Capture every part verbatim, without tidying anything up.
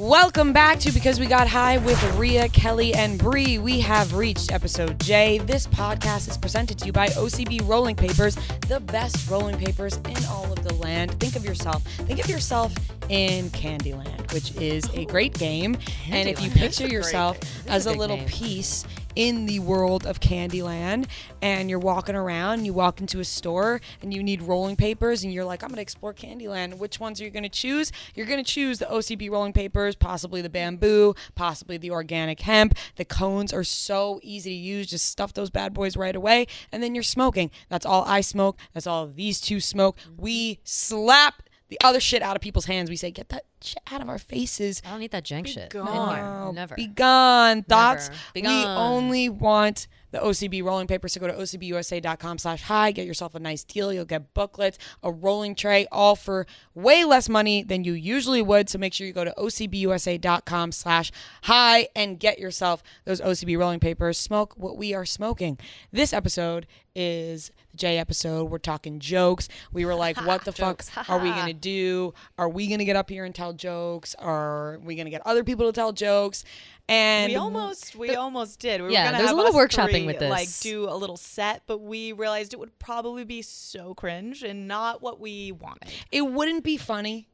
Welcome back to Because We Got High with Ria, Kelly, and Bree. We have reached episode J. This podcast is presented to you by O C B Rolling Papers, the best rolling papers in all of the land. Think of yourself. Think of yourself in Candyland, which is a great game. Candyland. And if you picture yourself as a, a little name. piece in the world of Candyland, and you're walking around, you walk into a store and you need rolling papers and you're like, I'm gonna explore Candyland. Which ones are you gonna choose? You're gonna choose the O C B rolling papers, possibly the bamboo, possibly the organic hemp. The cones are so easy to use. Just stuff those bad boys right away and then you're smoking. That's all I smoke. That's all these two smoke. We slap the other shit out of people's hands. We say, get that shit out of our faces. I don't need that jank be shit. Gone. No, never. Be gone. Thoughts? Be gone. We only want the O C B rolling papers, so go to O C B U S A dot com slash high. Get yourself a nice deal. You'll get booklets, a rolling tray, all for way less money than you usually would. So make sure you go to O C B U S A dot com slash high and get yourself those O C B rolling papers. Smoke what we are smoking. This episode is the J episode. We're talking jokes. We were like, what the fuck are we going to do? Are we going to get up here and tell jokes? Are we going to get other people to tell jokes? And we almost we the, almost did. We yeah, were gonna there's have a little workshopping three, with this. Like do a little set, but we realized it would probably be so cringe and not what we wanted. It wouldn't be funny.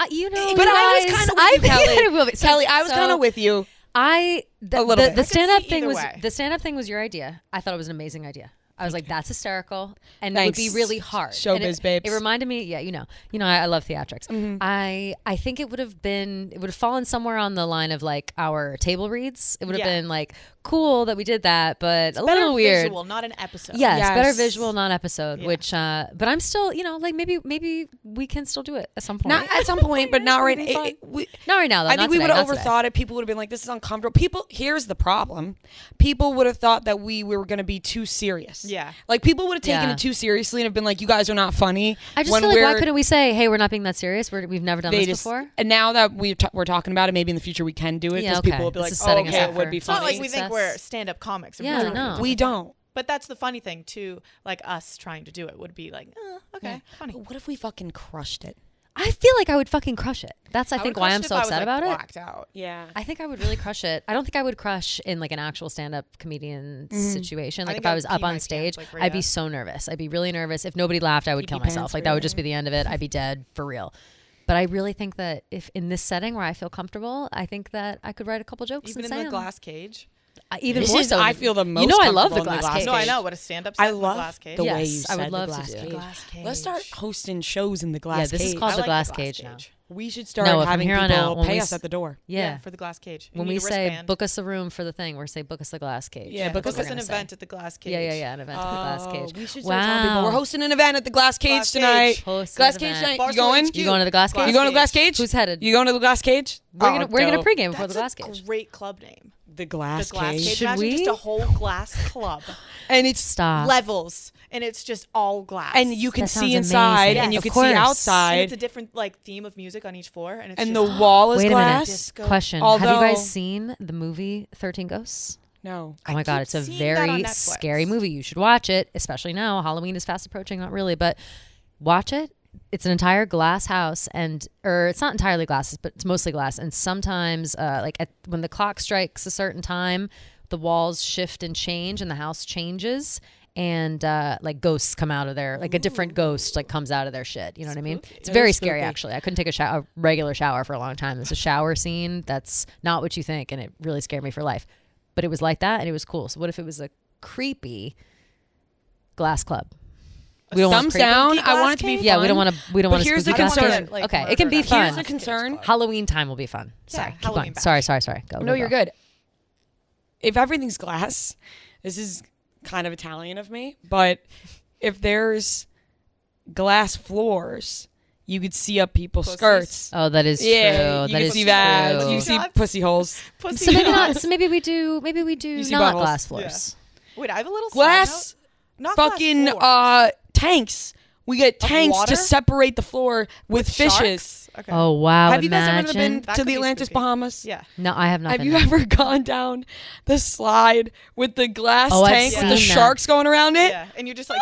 Uh, you know, but guys, I was kind of with you, Kelly. It will be. So, Kelly, I was so kind of with you. I the, a little the, bit. The stand-up thing was way. the stand-up thing was your idea. I thought it was an amazing idea. I was like, that's hysterical, and Thanks. it would be really hard. Showbiz, babes. It reminded me, yeah, you know, you know, I, I love theatrics. Mm-hmm. I, I think it would have been, it would have fallen somewhere on the line of like our table reads. It would have yeah. been like cool that we did that, but it's a little weird. Better visual, not an episode. Yes, yes. better visual, not episode. Yeah. Which, uh, but I'm still, you know, like maybe, maybe we can still do it at some point. Not at some point, but not right. It, it, we, not right now. Though. I think we would have overthought today. it. People would have been like, this is uncomfortable. People, here's the problem. People would have thought that we, we were going to be too serious. Yeah, like people would have taken yeah. it too seriously and have been like, "You guys are not funny." I just when feel like why couldn't we say, "Hey, we're not being that serious. We're, we've never done this just, before." And now that we're, t we're talking about it, maybe in the future we can do it because yeah, okay. people will be this like, "Oh, okay, it would be funny." It's not like we think we're stand-up comics. Yeah, really no, we don't. But that's the funny thing too. Like us trying to do it would be like, uh, "Okay, yeah. funny." But what if we fucking crushed it? I feel like I would fucking crush it. That's I, I think why I'm so upset like, about it. Out. Yeah. I think I would really crush it. I don't think I would crush in like an actual stand-up comedian mm. situation. Like I if I, I was up on stage, like I'd be so nervous. I'd be really nervous. If nobody laughed, I would P P kill myself. Like really. That would just be the end of it. I'd be dead for real. But I really think that if in this setting where I feel comfortable, I think that I could write a couple jokes. Even in the them. glass cage. Uh, even this more is, so, I feel the most. You know, I love the glass, the glass cage. No, I know what a stand-up. I love the glass cage. The way yes, you said I would love the glass, to do. glass cage. Let's start hosting shows in the glass. Yeah, this cage. is called the, like glass the glass cage. Cage. Now. We should start no, having people out, pay us at the door. Yeah. yeah, for the glass cage. You when we say wristband. book us a room for the thing, we're say book us the glass cage. Yeah, yeah book us an say. event at the glass cage. Yeah, yeah, yeah, an event at the glass cage. We should start telling people we're hosting an event at the glass cage tonight. Glass cage night. You going? You going to the glass cage? You going to the glass cage? Who's headed? You going to the glass cage? We're gonna we're gonna pregame before the glass cage. Great club name. The glass, the glass cage. cage. Should Imagine we? Just a whole glass club, and it's Stop. levels, and it's just all glass, and you can that see inside, yes. and you of can course. see outside. And it's a different like theme of music on each floor, and it's and just the wall is Wait glass. A Disco. Question: Although, have you guys seen the movie Thirteen Ghosts? No. Oh my I God, it's a very scary movie. You should watch it, especially now. Halloween is fast approaching. Not really, but watch it. It's an entire glass house, and or it's not entirely glasses, but it's mostly glass. And sometimes, uh, like at, when the clock strikes a certain time, the walls shift and change, and the house changes, and uh, like ghosts come out of there, like Ooh. a different ghost like comes out of their shit. You know spooky. what I mean? It's that very scary, actually. I couldn't take a, shower, a regular shower for a long time. There's a shower scene that's not what you think, and it really scared me for life. But it was like that, and it was cool. So what if it was a creepy glass club? We don't Thumbs down. I want it to be fun. Yeah, we don't want to. We don't want to. Here's the concern. Like, okay, it can be fun. Here's the concern. Halloween time will be fun. Sorry, yeah, keep on. Sorry, sorry, sorry. Go. No, go. You're good. If everything's glass, this is kind of Italian of me, but if there's glass floors, you could see up people's Pussies. skirts. Oh, that is yeah, true. You that can is see true. that. You see pussy holes. Pussy so maybe holes. Not. So maybe we do. Maybe we do not glass floors. Yeah. Wait, I have a little glass. Not fucking. Uh. Tanks. We get tanks to separate the floor with, with fishes. Sharks? Okay. Oh, wow. Have you Imagine. guys ever been that to the Atlantis spooky. Bahamas? Yeah. No, I have not. Have been you there. ever gone down the slide with the glass oh, tank with the that. sharks going around it? Yeah. And you're just like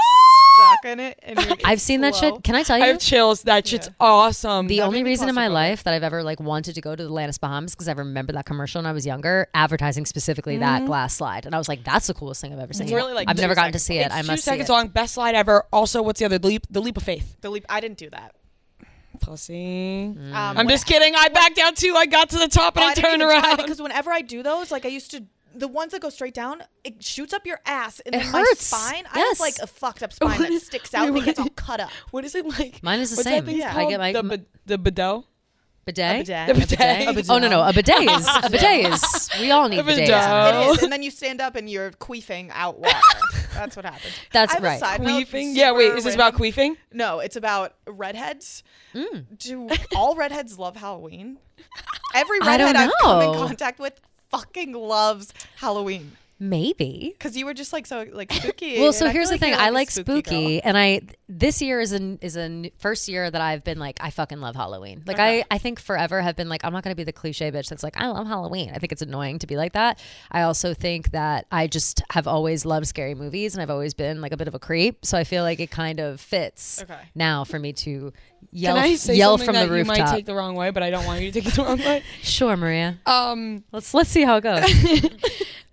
stuck in it. And you're, I've seen slow. that shit. Can I tell you? I have chills. That shit's yeah. awesome. The that only reason in my life that I've ever like wanted to go to the Atlantis Bahamas because I remember that commercial when I was younger advertising specifically mm-hmm. that glass slide. And I was like, that's the coolest thing I've ever seen. It's really like I've never gotten seconds. to see it. It's I must two seconds long. Best slide ever. Also, what's the other? The leap, the leap of faith. The leap. I didn't do that. Pussy. Mm. Um, I'm just kidding. I backed out too. I got to the top and I, I turned around. Because whenever I do those, like I used to, the ones that go straight down, it shoots up your ass and it then hurts. My spine. Yes. I have like a fucked up spine that sticks out and gets all cut up. What is it like? Mine is the same. Yeah. I get my the, b the bidet. Bidet? Bidet. The bidet. bidet. bidet. Oh no no, a bidet is a bidet is. We all need bidets. It is, and then you stand up and you're queefing out water. That's what happens. That's right. Queefing? Yeah, wait, is this about queefing? No, it's about redheads. Mm. Do all redheads love Halloween? Every redhead I've come in contact with fucking loves Halloween. Maybe because you were just like so like spooky. Well, so here's the thing: I like spooky, and I this year is an is a first year that I've been like I fucking love Halloween. Like I I think forever have been like I'm not gonna be the cliche bitch that's like I love Halloween. I think it's annoying to be like that. I also think that I just have always loved scary movies, and I've always been like a bit of a creep. So I feel like it kind of fits okay. now for me to yell Can I say yell from that the rooftop. You might take the wrong way, but I don't want you to take it the wrong way. Sure, Maria. Um, let's let's see how it goes.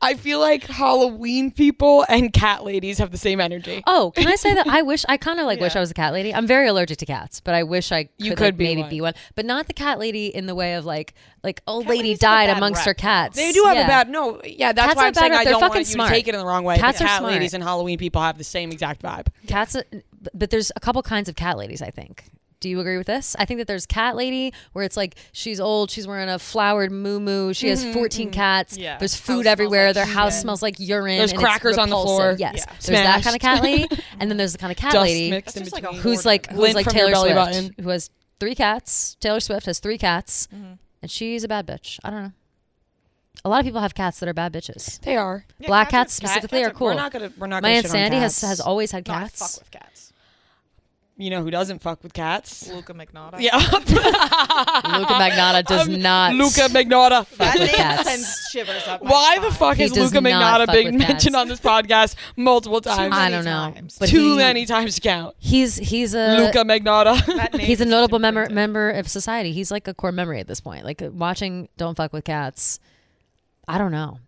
I feel like Halloween people and cat ladies have the same energy. Oh, can I say that? I wish I kind of like yeah. wish I was a cat lady. I'm very allergic to cats, but I wish I could, you could like, be maybe one. be one, but not the cat lady in the way of like like old cat lady died amongst rep. her cats. They do have yeah. a bad no. Yeah, that's cats why I'm saying I don't want smart. you to take it in the wrong way. Cats cat are smart. ladies and Halloween people have the same exact vibe. Cats, but there's a couple kinds of cat ladies, I think. Do you agree with this? I think that there's cat lady where it's like she's old, she's wearing a flowered muumuu, she has fourteen cats. Yeah. There's food house everywhere. Like their house shit. smells like urine. There's and crackers on the floor. Yes, yeah. there's that kind of cat lady, and then there's the kind of cat Dust lady who's like who's like, who's like Taylor Swift, button. who has three cats. Taylor Swift has three cats, mm-hmm. and she's a bad bitch. I don't know. A lot of people have cats that are bad bitches. They are yeah, black cats, cats specifically cats are cool. We're not gonna. We're not. My gonna aunt shit Sandy on cats. has has always had cats. Not fuck with cats. You know who doesn't fuck with cats? Luka Magnotta. Yeah. Luka Magnotta does um, not. Luka Magnotta. Fuck that with cats. Sends shivers up my Why spine. the fuck he is Luka Magnotta being mentioned on this podcast multiple times? I don't know. But Too he, many times to count. He's he's a Luka Magnotta. He's a notable member member of society. He's like a core memory at this point. Like watching Don't Fuck With Cats. I don't know.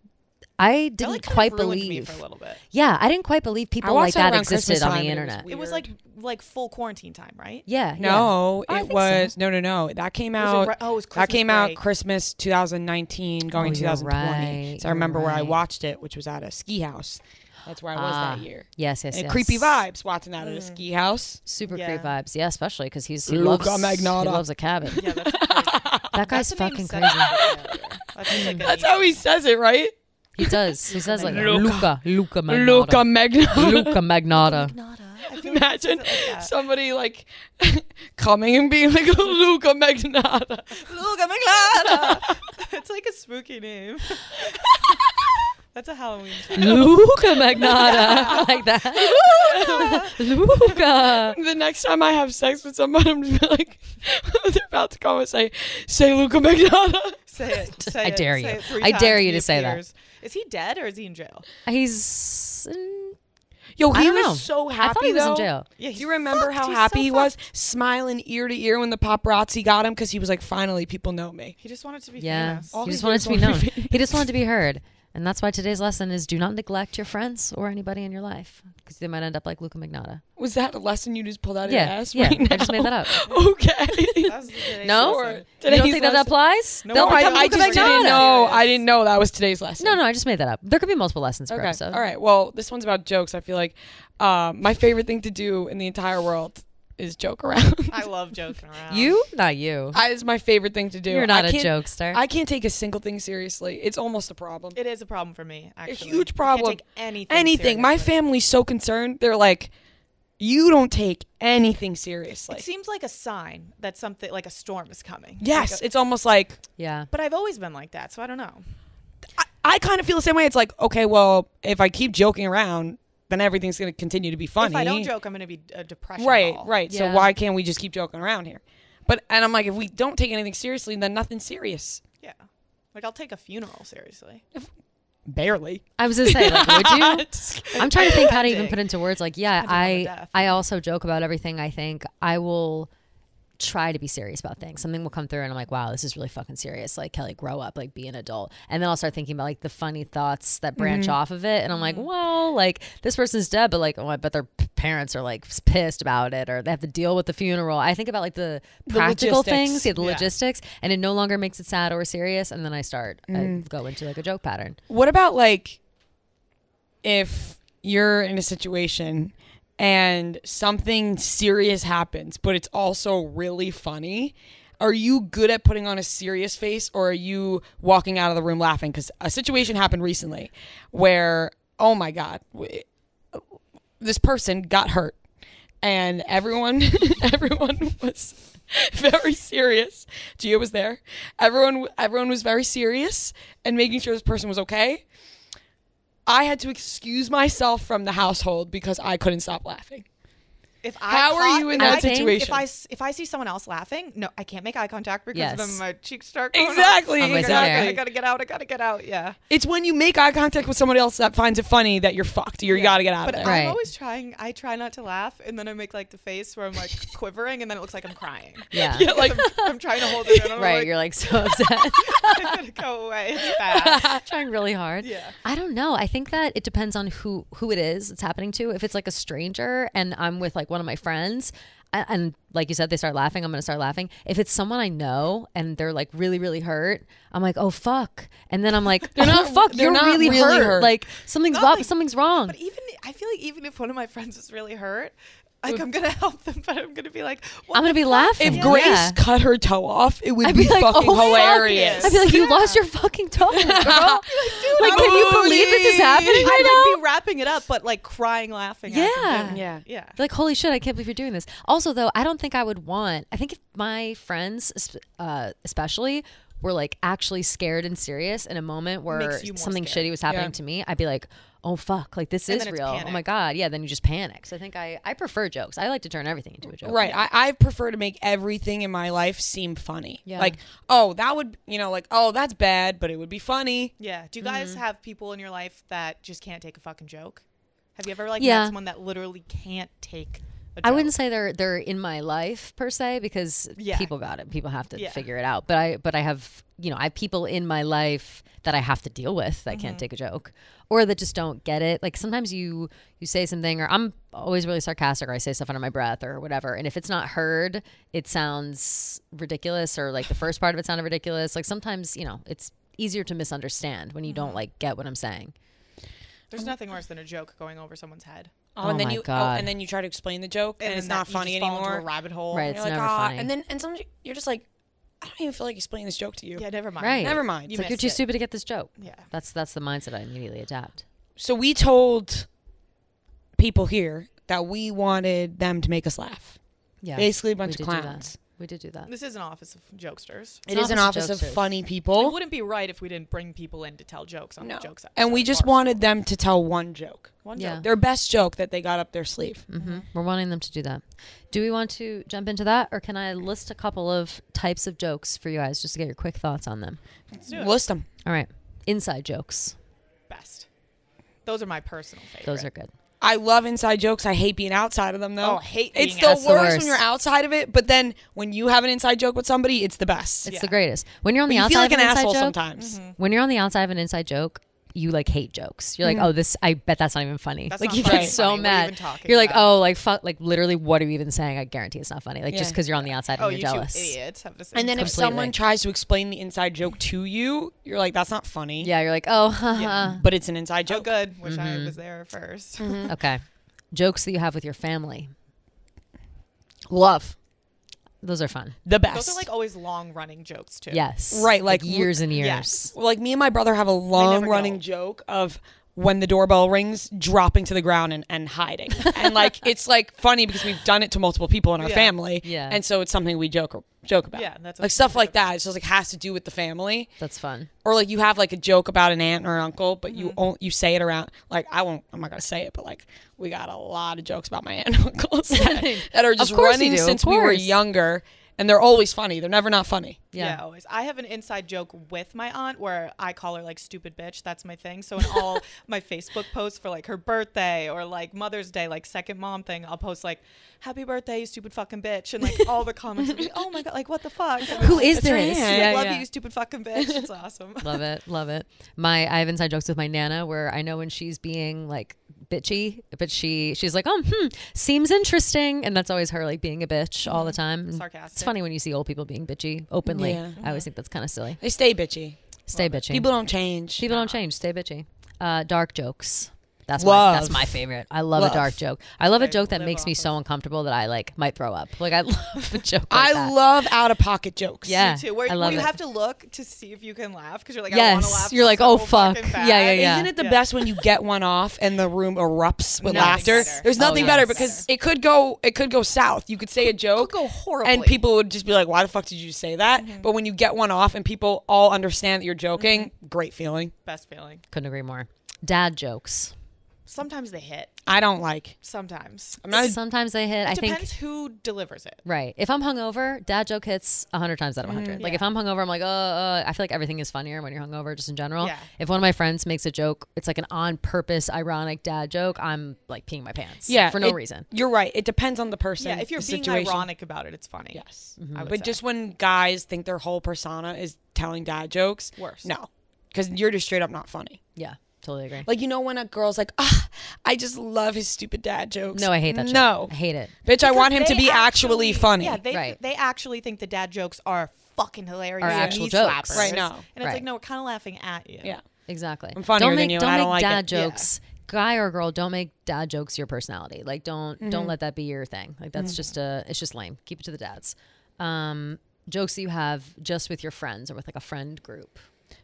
I didn't like quite believe. Me for a little bit. Yeah, I didn't quite believe people like that existed on the internet. It was, it was like like full quarantine time, right? Yeah. No, yeah. it oh, was so. no, no, no. That came out. It oh, it was Christmas that came break. out Christmas twenty nineteen, going oh, twenty twenty. Right. So I remember right. where I watched it, which was at a ski house. That's where I was uh, that year. Yes, yes, and yes. Creepy vibes watching that mm. at a ski house. Super yeah. creepy vibes. Yeah, especially because he's he Luka loves Magnotta. He loves a cabin. Yeah, that's crazy. That guy's fucking crazy. That's how he says it, right? He does. He says like Luka, Luka Magnotta. Luka Magnotta. Luka Magnotta. Imagine like somebody like coming and being like Luka Magnotta. Luka Magnotta. It's like a spooky name. That's a Halloween title. Luka Magnotta. Like that. Luka. The next time I have sex with someone, I'm just like, they're about to come and say, say Luka Magnotta. Say it. Say I it, dare you. It I dare you to say that. Is he dead or is he in jail? He's... In Yo, he was know. so happy. I thought he though. was in jail. Yeah, do you remember fucked. how He's happy so he was, fucked. smiling ear to ear when the paparazzi got him because he was like, "Finally, people know me." He just wanted to be yeah. famous. All he, he just wanted to be known. He just wanted to be heard. And that's why today's lesson is: do not neglect your friends or anybody in your life because they might end up like Luka Magnotta. Was that a lesson you just pulled out of yeah. your ass? Yeah, right yeah. Now? I just made that up. Okay. That was no, lesson. you don't think lesson. that applies? No, I, I just Magnotta. didn't know. I didn't know that was today's lesson. No, no, I just made that up. There could be multiple lessons per okay. episode. All right. Well, this one's about jokes. I feel like um, my favorite thing to do in the entire world is joke around. I love joking around. You? Not you. I, it's my favorite thing to do. You're not I a jokester. I can't take a single thing seriously. It's almost a problem. It is a problem for me, actually. A huge problem. I can't take anything Anything. Seriously. My family's so concerned. They're like, you don't take anything seriously. It seems like a sign that something, like a storm is coming. Yes. Like a, it's almost like. Yeah. But I've always been like that, so I don't know. I, I kind of feel the same way. It's like, okay, well, if I keep joking around, then everything's going to continue to be funny. If I don't joke, I'm going to be a depression. Right, ball. right. Yeah. So why can't we just keep joking around here? But and I'm like, if we don't take anything seriously, then nothing's serious. Yeah, like I'll take a funeral seriously. If, barely. I was gonna say, like, would you? I'm trying to think how to even put into words. Like, yeah, I I, I also joke about everything. I think I will try to be serious about things. Something will come through, and I'm like, wow, this is really fucking serious. Like, Kelly, grow up, like, be an adult. And then I'll start thinking about like the funny thoughts that branch mm-hmm. off of it, and I'm like, well, like this person's dead, but like, oh, I bet their parents are like pissed about it, or they have to deal with the funeral. I think about like the, the practical logistics. things, yeah, the yeah. logistics, and it no longer makes it sad or serious. And then I start, mm. I go into like a joke pattern. What about like if you're in a situation and something serious happens, but it's also really funny? Are you good at putting on a serious face, or are you walking out of the room laughing? Because a situation happened recently where, oh my God, this person got hurt, and everyone everyone was very serious. Gia was there. Everyone, everyone was very serious and making sure this person was okay. I had to excuse myself from the household because I couldn't stop laughing. If I How caught, are you in that I situation? If I, if I see someone else laughing, no, I can't make eye contact because yes. then my cheeks start going Exactly. Up. Exactly. I got to get out. I got to get out. Yeah. It's when you make eye contact with somebody else that finds it funny that you're fucked. You're, yeah. You got to get out but of there. But I'm right. always trying. I try not to laugh, and then I make like the face where I'm like quivering, and then it looks like I'm crying. Yeah. yeah like I'm, I'm trying to hold it in. Right. Like, you're like so upset. I gotta go away. It's bad. Trying really hard. Yeah. I don't know. I think that it depends on who, who it is it's happening to. If it's like a stranger and I'm with like one of my friends, and, and like you said, they start laughing, I'm gonna start laughing. If it's someone I know and they're like really really hurt, I'm like, oh fuck, and then I'm like, they're not, oh fuck, they're you're not really, really hurt. hurt like something's wrong, like, something's wrong. But even I feel like even if one of my friends is really hurt, like I'm gonna help them, but I'm gonna be like, I'm gonna be laughing. If yeah. Grace yeah. cut her toe off, it would I'd be, be like, fucking oh, hilarious. Fuck. I'd be like, you yeah. lost your fucking toe, girl. Like, dude, like can you believe this is happening right I'd now? Like, be wrapping it up, but like crying, laughing. Yeah, at yeah, yeah. Like, holy shit, I can't believe you're doing this. Also, though, I don't think I would want. I think if my friends, uh, especially, were like actually scared and serious in a moment where something scared. shitty was happening yeah. to me, I'd be like, oh fuck, like this and is real. Panic. Oh my God. Yeah, then you just panic. So I think I, I prefer jokes. I like to turn everything into a joke. Right. I, I prefer to make everything in my life seem funny. Yeah. Like, oh, that would, you know, like, oh, that's bad, but it would be funny. Yeah. Do you guys mm-hmm. have people in your life that just can't take a fucking joke? Have you ever like yeah. met someone that literally can't take a joke? I wouldn't say they're they're in my life per se, because yeah. people got it. People have to yeah. figure it out. But I but I have, you know, I have people in my life that I have to deal with that mm-hmm. can't take a joke, or that just don't get it. Like sometimes you you say something, or I'm always really sarcastic, or I say stuff under my breath or whatever, and if it's not heard, it sounds ridiculous, or like the first part of it sounded ridiculous. Like sometimes, you know, it's easier to misunderstand when you mm-hmm. don't like get what I'm saying. There's nothing worse than a joke going over someone's head. Oh, and oh then you oh, and then you try to explain the joke, and, and it's not funny anymore. Fall into a rabbit hole. Right, and it's like, never oh. funny. And then and some you're just like, I don't even feel like explaining this joke to you. Yeah, never mind. Right. Never mind. You it's like you're too it. stupid to get this joke. Yeah. That's that's the mindset I immediately adapt. So we told people here that we wanted them to make us laugh. Yeah. Basically a bunch of clowns. We did do that. This is an office of jokesters. It is an office of funny people. It wouldn't be right if we didn't bring people in to tell jokes on the jokes episode. And we just wanted them to tell one joke. One joke. Their best joke that they got up their sleeve. Mm-hmm. We're wanting them to do that. Do we want to jump into that, or can I list a couple of types of jokes for you guys just to get your quick thoughts on them? Let's do it. List them. All right. Inside jokes. Best. Those are my personal favorite. Those are good. I love inside jokes. I hate being outside of them, though. Oh, I hate being outside. It's the worst when you're outside of it, but then when you have an inside joke with somebody, it's the best. It's yeah. the greatest. When you're on the outside, you feel like an asshole sometimes. Mm-hmm. When you're on the outside of an inside joke, you like hate jokes. You're like, mm. oh, this, I bet that's not even funny. That's like you funny. get so funny. mad. You you're like, about? oh, like fuck, like literally, what are you even saying? I guarantee it's not funny. Like yeah. just because you're on the outside oh, and you're you jealous. Two idiots have the same and then time. if Completely. someone tries to explain the inside joke to you, you're like, that's not funny. Yeah, you're like, oh, ha, yeah. ha. But it's an inside joke. Oh, good. Wish mm-hmm. I was there first. Mm-hmm. Okay, jokes that you have with your family. Love. Those are fun. The best. Those are like always long running jokes too. Yes. Right. Like, like years and years. Yes. Well, like me and my brother have a long running know. joke of when the doorbell rings, dropping to the ground and, and hiding. And like, it's like funny because we've done it to multiple people in our yeah. family. Yeah. And so it's something we joke joke about. Yeah. That's like stuff like about. that. It's just like has to do with the family. That's fun. Or like you have like a joke about an aunt or an uncle, but mm-hmm. you you say it around. Like I won't, I'm not going to say it, but like we got a lot of jokes about my aunt and uncles that, that are just running since we were younger. and they're always funny. They're never not funny. Yeah. Yeah, always. I have an inside joke with my aunt where I call her like stupid bitch. That's my thing. So in all my Facebook posts for like her birthday or like Mother's Day, like second mom thing, I'll post like happy birthday, you stupid fucking bitch. And like all the comments will be, oh my God, like what the fuck? Who like, is this? Yeah, yeah, love yeah. you, you stupid fucking bitch. It's awesome. Love it. Love it. My I have inside jokes with my Nana where I know when she's being like bitchy, but she she's like, oh, hmm, seems interesting. And that's always her like being a bitch mm-hmm. all the time. And sarcastic. It's funny when you see old people being bitchy openly. Yeah. I always think that's kind of silly. They stay bitchy. Stay Love bitchy. It. People don't change. People no. don't change. Stay bitchy. Uh, dark jokes. That's my, that's my favorite. I love, love a dark joke. I love a joke that makes me so uncomfortable that I like might throw up. Like I love a joke. Like I that. love out of pocket jokes. Yeah, me too. Where, I love where you it. have to look to see if you can laugh because you're like, yes, I want to laugh. You're like, so oh fuck, yeah, yeah, yeah. Isn't it the yeah. best when you get one off and the room erupts with nothing laughter? Better. There's nothing oh, yes. better because it could go, it could go south. You could say a joke, it could go horribly, and people would just be like, why the fuck did you say that? Mm-hmm. But when you get one off and people all understand that you're joking, mm-hmm. great feeling, best feeling. Couldn't agree more. Dad jokes. Sometimes they hit. I don't like. Sometimes. I'm not Sometimes they hit. It I think depends who delivers it. Right. If I'm hungover, dad joke hits a hundred times out of a hundred. Mm, yeah. Like if I'm hungover, I'm like, oh, uh, I feel like everything is funnier when you're hungover, just in general. Yeah. If one of my friends makes a joke, it's like an on-purpose ironic dad joke. I'm like peeing my pants. Yeah. For no it, reason. You're right. It depends on the person. Yeah. If you're being situation. ironic about it, it's funny. Yes. Mm-hmm. I would but say. just when guys think their whole persona is telling dad jokes, worse. No, because you're just straight up not funny. Yeah. Totally agree. Like, you know when a girl's like, ah, I just love his stupid dad jokes. No, I hate that joke. No. I hate it. Bitch, because I want him to be actually, actually funny. Yeah, they, right. they actually think the dad jokes are fucking hilarious. Are actual jokes. Slappers. Right, no. And it's right. like, no, we're kind of laughing at you. Yeah. Exactly. I'm funnier don't make, than you don't and make I don't like dad it. jokes. Yeah. Guy or girl, don't make dad jokes your personality. Like, don't mm-hmm. don't let that be your thing. Like, that's mm-hmm. just a, it's just lame. Keep it to the dads. Um, jokes that you have just with your friends or with like a friend group.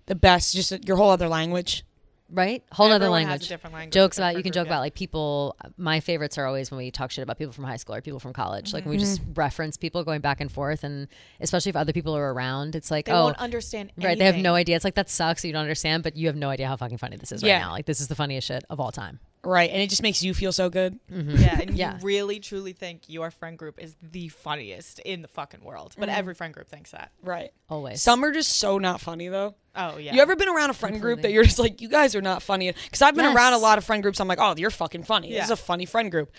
The best, just your whole other language. Right? Whole other language. language. Jokes about, you can joke yeah. about like people, my favorites are always when we talk shit about people from high school or people from college. Mm-hmm. Like when we just reference people going back and forth, and especially if other people are around, it's like, they oh. They won't understand anything. Right, they have no idea. It's like, that sucks, you don't understand, but you have no idea how fucking funny this is yeah. right now. Like this is the funniest shit of all time. Right, and it just makes you feel so good. Mm-hmm. Yeah, and yeah. you really truly think your friend group is the funniest in the fucking world. But mm-hmm. every friend group thinks that. Right. Always. Some are just so not funny though. Oh, yeah. You ever been around a friend Completely. group that you're just like, you guys are not funny? Because I've been yes. around a lot of friend groups. I'm like, oh, you're fucking funny. Yeah. This is a funny friend group.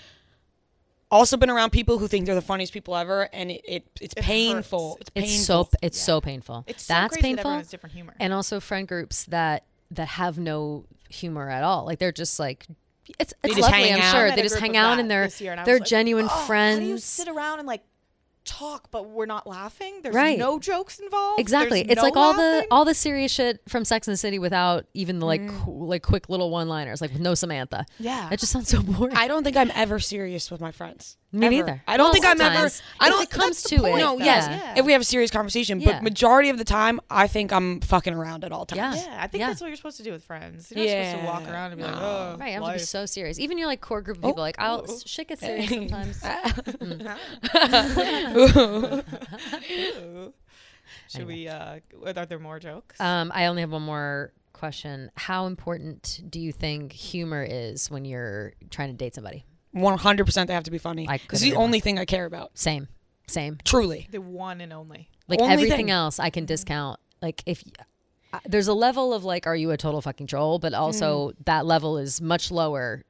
Also been around people who think they're the funniest people ever, and it, it it's it painful. It's, it's painful. So, it's yeah. so painful. It's so That's crazy painful. That everyone has different humor. And also friend groups that that have no humor at all. Like they're just like... It's, it's lovely, I'm sure. They just hang out and they're they're genuine friends. How do you sit around and like talk, but we're not laughing? There's no jokes involved. Exactly. It's like all the all the serious shit from Sex and the City without even the like cool, like quick little one-liners, like with no Samantha. Yeah, that just sounds so boring. I don't think I'm ever serious with my friends. Me ever. neither. I don't well, think I'm ever. I don't. It comes to it. No, yes. Yeah. If we have a serious conversation, yeah. but majority of the time, I think I'm fucking around at all times. Yeah, yeah I think yeah. that's what you're supposed to do with friends. You're not yeah. supposed to walk around and be no. like, oh, right. I'm supposed to be so serious. Even your like core group of people, oh. like, I'll oh. shit gets serious sometimes. mm. Should anyway. we? Uh, are there more jokes? Um, I only have one more question. How important do you think humor is when you're trying to date somebody? one hundred percent they have to be funny. It's the only thing I care about. Same. Same. Truly. The one and only. Like only everything thing. else I can discount. Like if uh, there's a level of like, are you a total fucking troll? But also mm. that level is much lower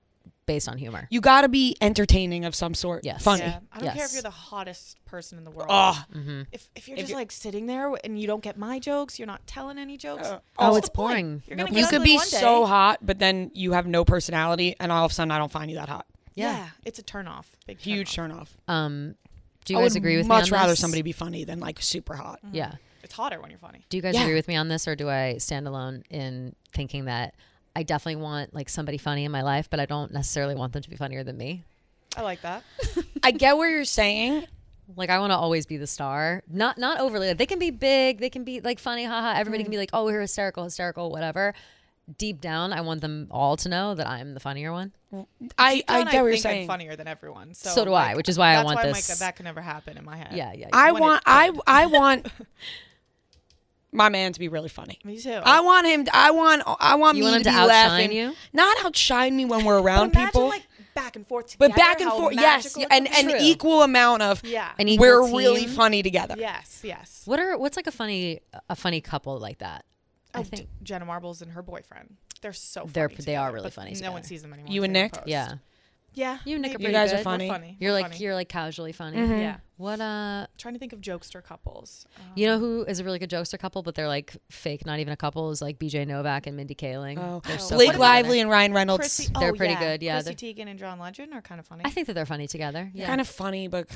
based on humor. You got to be entertaining of some sort. Yes. Funny. Yeah. I don't yes. care if you're the hottest person in the world. Oh. Mm-hmm. If, if you're if just you're, like sitting there and you don't get my jokes, you're not telling any jokes. Uh, oh, it's boring. You're no, you could be so hot, but then you have no personality and all of a sudden I don't find you that hot. Yeah. yeah, it's a turnoff. Big Huge turnoff. Turn um, do you I guys agree with me on this? I would much rather somebody be funny than like super hot. Mm-hmm. Yeah. It's hotter when you're funny. Do you guys yeah. agree with me on this, or do I stand alone in thinking that I definitely want like somebody funny in my life, but I don't necessarily want them to be funnier than me? I like that. I get what you're saying. Like I want to always be the star. Not not overly. They can be big. They can be like funny. Haha. Everybody mm-hmm. can be like, oh, we're hysterical, hysterical, whatever. Deep down, I want them all to know that I'm the funnier one. I, I get what you're saying. I'm funnier than everyone. So, so do like, I, which is why I want why this. That's why that can never happen in my head. Yeah, yeah. I want, I, I want my man to be really funny. Me too. I want him. I want. I want you me want to, to be laughing. You? Not outshine me when we're around but people. Like back and forth together. But back and forth, yes, and an equal amount of. Yeah. An equal we're team. really funny together. Yes, yes. What are what's like a funny a funny couple like that? I, I think Jenna Marbles and her boyfriend. They're so funny. They're together, they are really funny. No together. one sees them anymore. You and Nick, post. yeah, yeah. You and Nick, are you guys good. are funny. funny. You're We're like funny. you're like casually funny. Mm-hmm. Yeah. What uh? I'm trying to think of jokester couples. Um, you know who is a really good jokester couple, but they're like fake, not even a couple. Is like B J Novak and Mindy Kaling. Oh, they're oh. so Blake funny. Lively and Ryan Reynolds. Chrissy, oh, they're pretty yeah. good. Yeah, Chrissy Teigen and John Legend are kind of funny. I think that they're funny together. Yeah, yeah. Kind of funny, but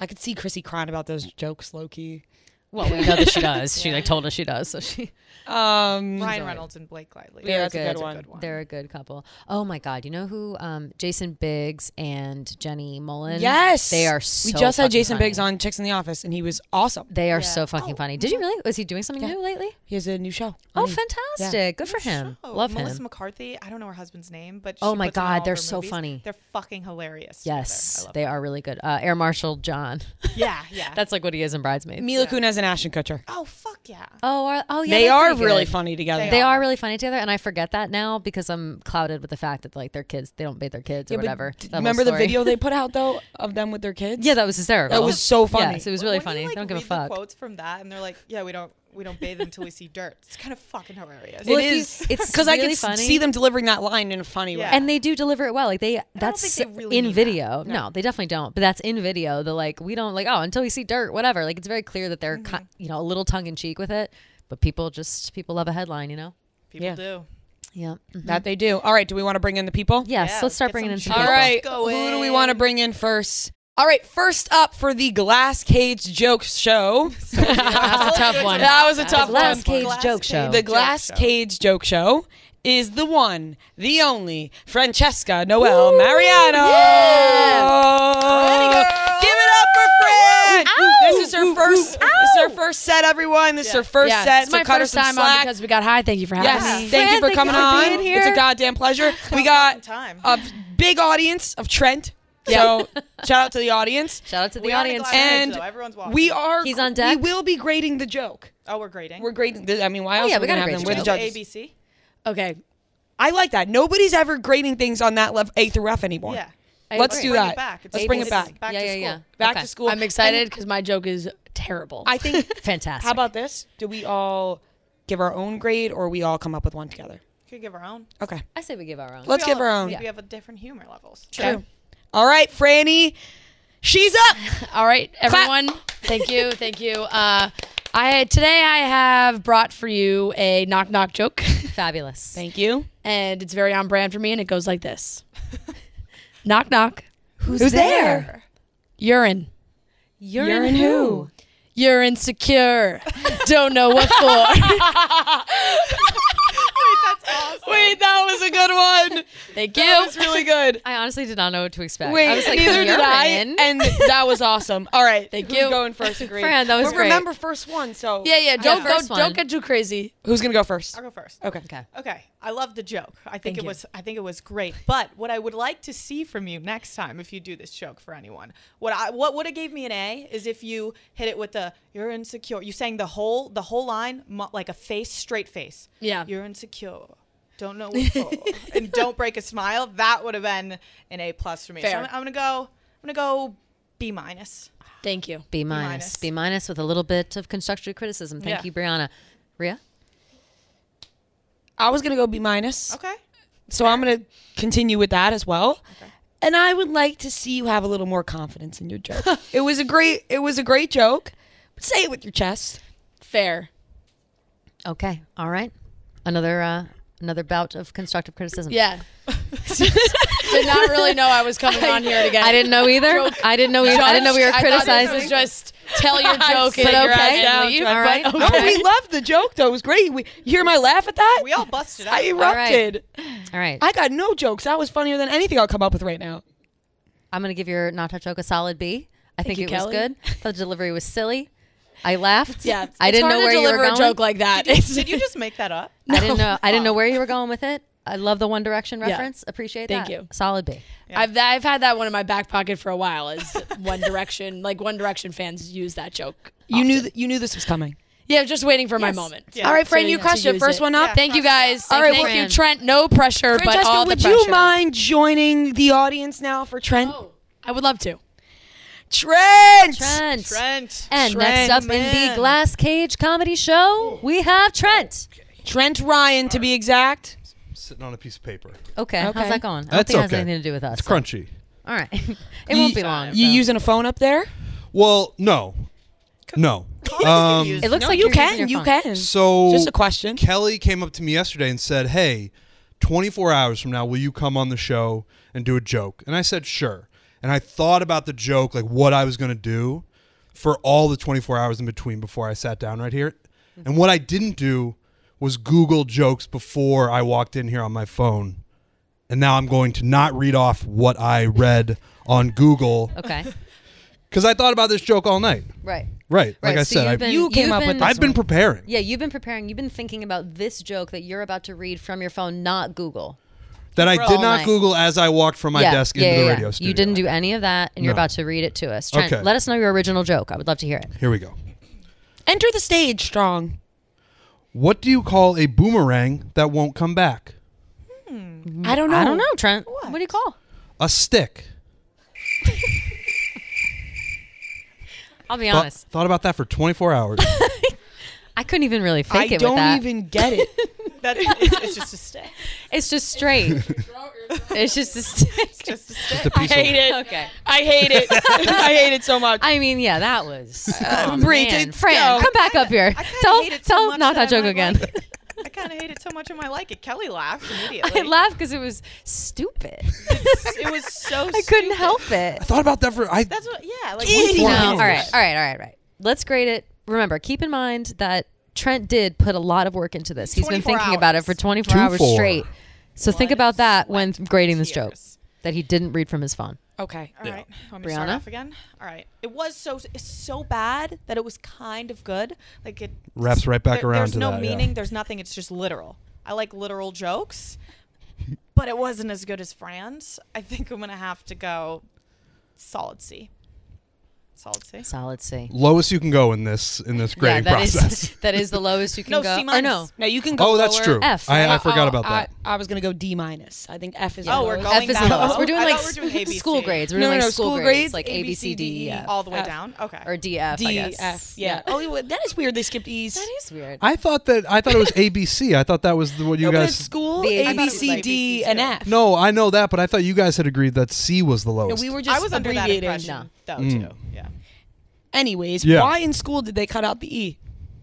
I could see Chrissy crying about those jokes, low key. Well, we know that she does. yeah. She like told us she does. So she. Um, Ryan Reynolds and Blake Lively. Yeah, that's a good, a good one. They're a good couple. Oh my God, you know who? Um, Jason Biggs and Jenny Mullen. Yes, they are. so We just had Jason funny. Biggs on Chicks in the Office, and he was awesome. They are yeah. so fucking oh, funny. Did you really? Was he doing something yeah. new lately? He has a new show. Oh, fantastic! Yeah. Good for new him. Show. Love Melissa him. Melissa McCarthy. I don't know her husband's name, but she oh my puts God, they're so movies. funny. They're fucking hilarious. Yes, they them. are really good. Uh, Air Marshal John. Yeah, yeah. That's like what he is in Bridesmaids. Mila Kunis and Ashton Kutcher. Oh fuck yeah! Oh, are, oh yeah. They are really good. funny together. They, they are. are really funny together, and I forget that now because I'm clouded with the fact that like their kids, they don't bathe their kids or yeah, whatever. Remember the video they put out though of them with their kids? Yeah, that was hysterical. That was so funny. Yes, it was really when funny. You, like, they don't give read a fuck. The quotes from that, and they're like, yeah, we don't. We don't bathe until we see dirt. It's kind of fucking hilarious. Well, it is. It's because really I can funny. see them delivering that line in a funny yeah. way, and they do deliver it well. Like they, I that's don't think they really in video. That. No. no, they definitely don't. But that's in video. The like we don't like oh until we see dirt, whatever. Like it's very clear that they're mm-hmm. you know a little tongue in cheek with it, but people just people love a headline, you know. People yeah. do. Yeah, mm-hmm. that they do. All right, do we want to bring in the people? Yes, yeah, let's start bringing in some people. All right, who in. do we want to bring in first? All right, first up for the Glass Cage Joke Show. So, yeah, that's a tough one. That was a tough the glass one. Cage glass Cage Joke Show. The Glass joke Cage show. Joke Show is the one, the only Francesca Noel Woo! Mariano. Yeah. Give it up for Fran. Ow! This is her first. Ow! This is her first set, everyone. This yeah. is her first yeah. set. It's so my cut first her some time slack. on Because We Got High. Thank you for having yes. me. Yes, thank Fran, you for thank coming you on. Here. It's a goddamn pleasure. We got time. a big audience of Trent. So shout out to the audience. Shout out to the we audience. And page, everyone's watching. We are. He's on deck. We will be grading the joke. Oh, we're grading. We're grading. I mean, why else? Oh, yeah, we, we gotta have them. We're the judges. A B C. Okay, I like that. Nobody's ever grading things on that level, A through F anymore. Yeah. Let's okay. do bring that. Let's bring it back. Let's bring it back. Yeah, yeah, yeah. Back okay. to school. I'm excited because my joke is terrible. I think fantastic. How about this? Do we all give our own grade, or we all come up with one together? We could give our own. Okay. I say we give our own. Let's give our own. We have different humor levels. True. All right, Franny, she's up. All right, everyone. Clap. Thank you, thank you. Uh, I today I have brought for you a knock knock joke. Fabulous. Thank you. And it's very on brand for me, and it goes like this: knock knock. Who's, Who's there? there? Urine. Urine. Urine who? You're insecure. Don't know what for. Awesome. Wait, that was a good one. Thank you. That was really good. I honestly did not know what to expect. Wait, I was like, neither did I. And that was awesome. All right, thank you. Going first, agree. Fran, that was but great. Remember, first one. So yeah, yeah. Don't go, don't get too crazy. Who's gonna go first? I'll go first. Okay. Okay. Okay. I love the joke. I think thank it you. was. I think it was great. But what I would like to see from you next time, if you do this joke for anyone, what I what would have gave me an A is if you hit it with the "you're insecure." You sang the whole the whole line like a face, straight face. Yeah. You're insecure. Don't know what for. And don't break a smile. That would have been an A plus for me. Fair. So I'm, I'm gonna go. I'm gonna go B minus. Thank you. B minus. B minus with a little bit of constructive criticism. Thank yeah. you, Brianna. Ria, I was gonna go B minus. Okay. So fair. I'm gonna continue with that as well. Okay. And I would like to see you have a little more confidence in your joke. It was a great. It was a great joke. But say it with your chest. Fair. Okay. All right. Another. Uh, Another bout of constructive criticism. Yeah. Did not really know I was coming on here again. I didn't know either. Joke. I didn't know either. Just, I didn't know we were criticizing. Was just tell your joke. But okay. All right. Okay. No, we loved the joke though. It was great. We, you hear my laugh at that? We all busted out. I erupted. All right. All right. I got no jokes. That was funnier than anything I'll come up with right now. I'm going to give your not touch joke a solid B. I Thank think you, it Kelly. was good. The delivery was silly. I laughed. Yeah, it's I didn't hard know where to deliver you were going. A joke like that. Did you, did you just make that up? No. I didn't know. I didn't know where you were going with it. I love the One Direction reference. Yeah. Appreciate Thank that. Thank you. Solid B. Yeah. I've I've had that one in my back pocket for a while. Is One Direction like One Direction fans use that joke? Often. You knew th you knew this was coming. Yeah, just waiting for yes. my moment. Yeah. All right, Fran, so you crushed it. First it. one up. Yeah, thank you guys. All right, thank Fran. you, Trent. No pressure, Francesca, but all the pressure. Would you mind joining the audience now for Trent? Oh, I would love to. Trent! Trent. Trent. And Trent, next up man. in the Glass Cage comedy show, we have Trent. Trent Ryan, to be exact. I'm sitting on a piece of paper. Okay, okay. how's that going? I don't think it has okay. anything to do with us. It's so. crunchy. All right. It you, won't be long. You so. using a phone up there? Well, no. No. Um, it looks no, like you can. You can. So just a question. Kelly came up to me yesterday and said, "Hey, twenty-four hours from now, will you come on the show and do a joke?" And I said, "Sure." And I thought about the joke, like what I was going to do for all the twenty-four hours in between before I sat down right here. Mm-hmm. And what I didn't do was Google jokes before I walked in here on my phone. And now I'm going to not read off what I read on Google. Okay. Because I thought about this joke all night. Right. Right. Like right. I so said, been, I, you came up been, with this I've one. been preparing. Yeah, you've been preparing. You've been thinking about this joke that you're about to read from your phone, not Google. That I did not night. Google as I walked from my yeah. desk yeah, into yeah, the yeah. radio studio. You didn't do any of that, and no. you're about to read it to us. Trent, okay. let us know your original joke. I would love to hear it. Here we go. Enter the stage strong. What do you call a boomerang that won't come back? Hmm. I don't know. I don't know, Trent. What, what do you call? A stick. I'll be honest. Thought, thought about that for twenty-four hours. I couldn't even really fake I it with that. I don't even get it. that, it's, it's just a stick. It's just straight. It's just a stick. It's just a stick. I hate it. Okay. I hate it. I hate it so much. I mean, yeah, that was. Uh, oh, Fran, Fran no. come back up here. I tell, hate it so tell, much not that, that joke again. Like I kind of hate it so much. I like it. Kelly laughed immediately. I laughed because it was stupid. It's, it was so. I stupid. couldn't help it. I thought about that for. I. That's what. Yeah. Like. No. All right. All right. All right. Right. Let's grade it. Remember, keep in mind that Trent did put a lot of work into this. He's been thinking hours. about it for twenty-four Two hours four. straight. So what think about that when grading this joke that he didn't read from his phone. Okay. All yeah. right. Want me to start off again? All right. It was so it's so bad that it was kind of good. Like it wraps right back there, around. There's to no that, meaning. Yeah. There's nothing. It's just literal. I like literal jokes, but it wasn't as good as Fran's. I think I'm gonna have to go solid C. Solid C. Solid C. Lowest you can go in this in this grading yeah, that process. Is, that is the lowest you can no, go. C minus. No, no, you can go. Oh, that's lower. True. F. I, I forgot oh, about that. I, I was gonna go D minus. I think F is. Yeah. Oh, we're going F is down. Lowest. We're doing like we're doing school grades. We're no, doing no, like no, school grades, grades like A B C D E F all the way F. down. Okay. Or D F. D I guess. F. Yeah. yeah. Oh, that is weird. They skipped E's. That is weird. I thought that I thought it was A B C. I thought that was the, what you no, guys. But it's school A B C D and F. No, I know that, but I thought you guys had agreed that C was the lowest. We were just abbreviating. Mm. Too. Yeah. Anyways, yeah. why in school did they cut out the E?